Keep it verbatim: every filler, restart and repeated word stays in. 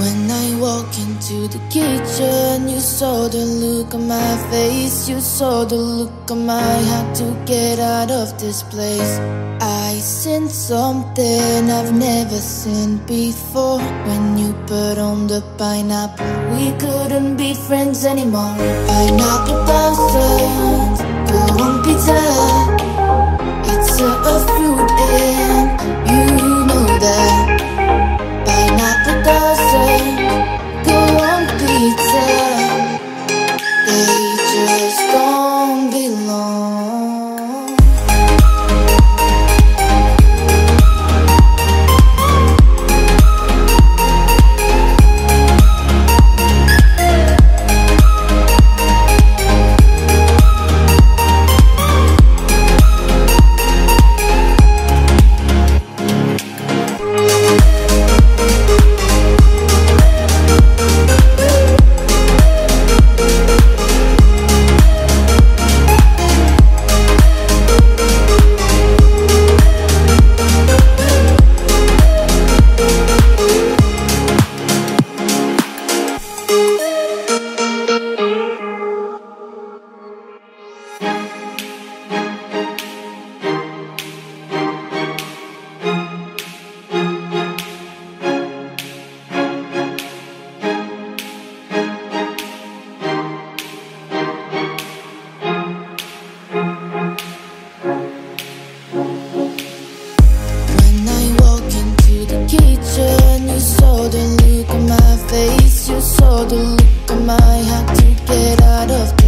When I walk into the kitchen, you saw the look on my face. You saw the look on my heart to get out of this place. I sense something I've never seen before. When you put on the pineapple, we couldn't be friends anymore. Pineapple bounces, go on pizza. It's a, a fruit and you know that. Pineapple doesn't go on pizza. They just don't belong. The look on my heart to get out of